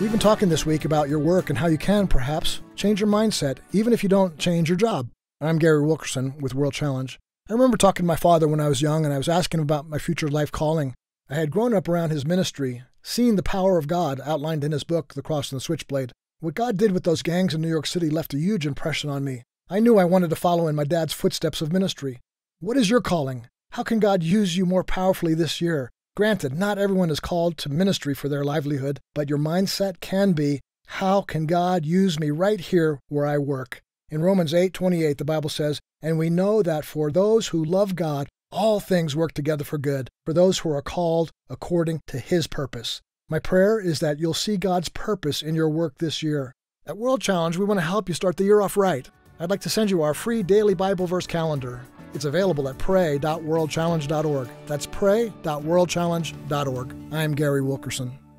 We've been talking this week about your work and how you can, perhaps, change your mindset, even if you don't change your job. I'm Gary Wilkerson with World Challenge. I remember talking to my father when I was young, and I was asking him about my future life calling. I had grown up around his ministry, seeing the power of God outlined in his book, The Cross and the Switchblade. What God did with those gangs in New York City left a huge impression on me. I knew I wanted to follow in my dad's footsteps of ministry. What is your calling? How can God use you more powerfully this year? Granted, not everyone is called to ministry for their livelihood, but your mindset can be, how can God use me right here where I work? In Romans 8:28, the Bible says, "And we know that for those who love God, all things work together for good, for those who are called according to His purpose." My prayer is that you'll see God's purpose in your work this year. At World Challenge, we want to help you start the year off right. I'd like to send you our free daily Bible verse calendar. It's available at pray.worldchallenge.org. That's pray.worldchallenge.org. I'm Gary Wilkerson.